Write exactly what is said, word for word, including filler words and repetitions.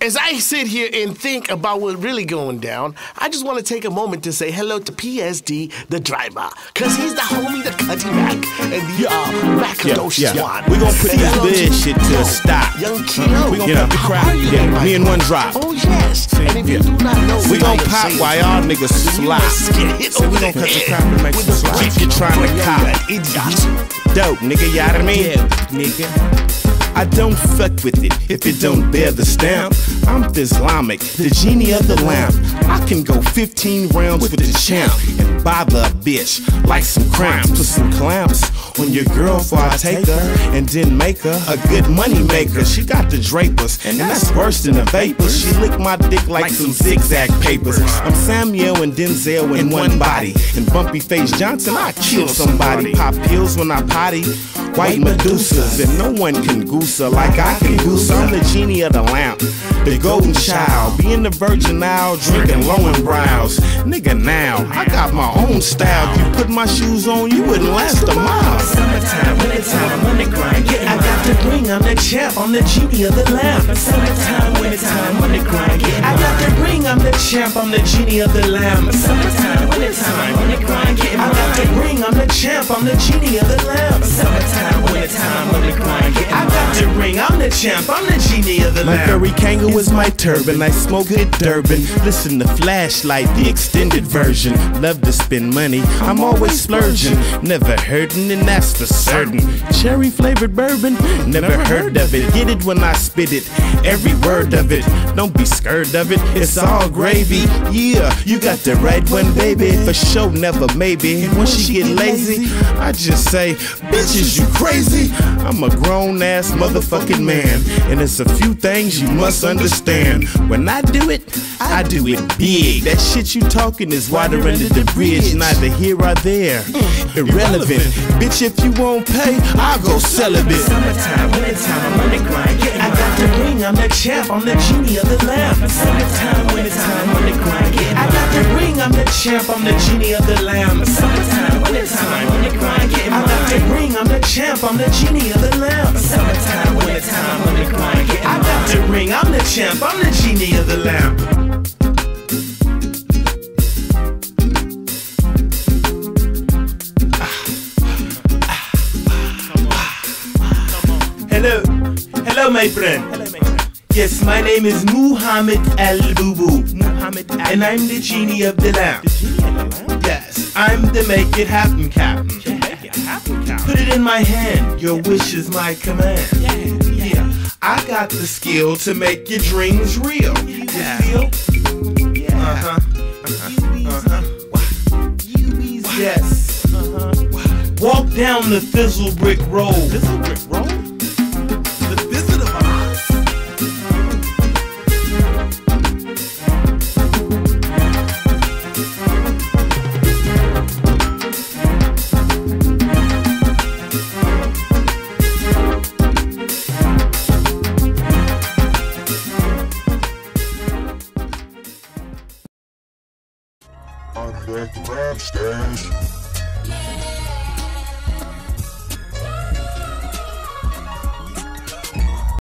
As I sit here and think about what's really going down, I just want to take a moment to say hello to P S D, the driver, because he's the homie that cut him back, and the uh, Macadocious yeah, yeah. one. We're going to put this dead shit to a stop. Young Kilo, we're going to put the crowd yeah, me in one drop. Oh, yes. And if you do not know, we're going to pop while y'all niggas slide. So we're going to cut the crowd and make some slide. You're trying to cop. Dope, nigga, you know what I mean? Nigga. I don't fuck with it if it don't bear the stamp. I'm the Islamic, the genie of the lamp. I can go fifteen rounds with the champ and bother a bitch like some cramps. Put some clamps on your girl before I take her and then make her a good money maker. She got the drapers and that's worse than a vapor. She licked my dick like some zigzag papers. I'm Samuel and Denzel in one body, and Bumpy Faze Johnson, I kill somebody. Pop pills when I potty, white Medusas, and no one can goose her like I can goose her. I'm the genie of the lamp, the golden child, being the virgin now, drinking low and brows. Nigga now, I got my own style. If you put my shoes on, you wouldn't last a mile. Summertime, wintertime, I'm on the grind. Yeah, I got the ring, I'm the champ, I'm the genie of the lamp. Summertime, wintertime, I'm on the grind. Yeah, I got the ring, I'm the champ, I'm the genie of the lamp. Summertime, wintertime, I'm on the grind. Yeah, I got the ring, I'm the champ, I'm the genie of the lamp. Summertime, wintertime, on the grind. Yeah, I got the ring, I'm the champ, I'm the genie of the lamp. My furry kangal is my turban, I smoke good Durban. Listen to Flashlight, the extended version. Love to spend money, I'm always splurging. Never hurting, and that's for certain. Cherry flavored bourbon, never heard of it. Get it when I spit it, every word of it. Don't be scared of it, it's all gravy. Yeah, you got the right one, baby. For sure, never maybe. When she get lazy, I just say, bitches, you crazy? I'm a grown ass motherfucking man, and it's a few things you must understand. When I do it, I do it big. That shit you talking is water under the bridge, neither here or there. Irrelevant, bitch. If you won't pay, I'll go celibate. Summertime, wintertime, I'm on the grind. Yeah, I got the ring, I'm the champ, I'm the genie of the lamp. Summertime, wintertime, I'm on the grind. Yeah, I got the ring, I'm the champ, I'm the genie of the lamp. Summertime, wintertime, I'm on the grind. Yeah, I got the ring, I'm the champ, I'm the genie of the lamp. Summertime, wintertime, I'm on the grind. Yeah, I got the ring, I'm the champ, I'm the genie of the lamp. Hello, hello my friend. Hello, my friend. Yes, my name is Muhammad El-Bubu, Muhammad El and I'm the genie of the lamp. Yes, I'm the make it happen captain. Yeah. Put it in my hand, your yeah. wish is my command. Yeah. Yeah. Yeah, I got the skill to make your dreams real. You yeah. feel? Yeah. Uh-huh, uh-huh, uh-huh. Yes. Uh-huh. Walk down the fizzle brick road. Fizzle brick road? On the grab stage.